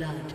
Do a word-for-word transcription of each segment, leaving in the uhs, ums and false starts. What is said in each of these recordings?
blood. Round.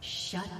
Shut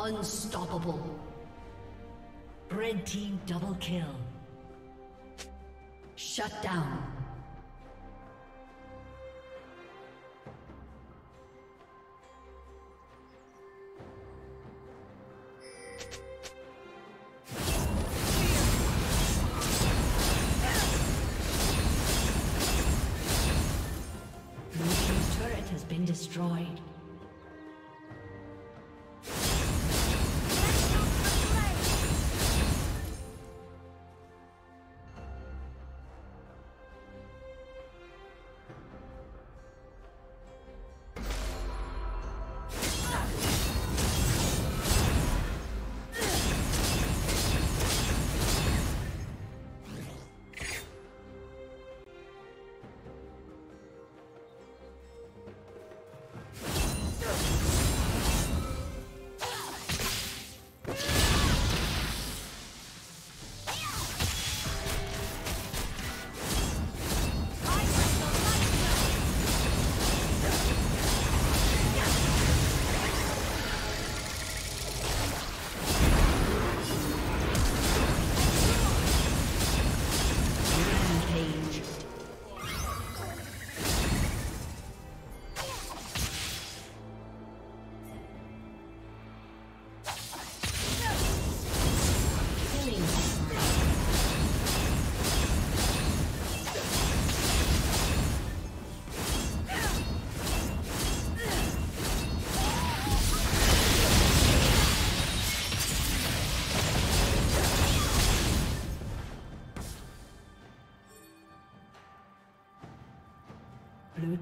Unstoppable. Red team double kill. Shut down. Blue team's turret has been destroyed. You Blue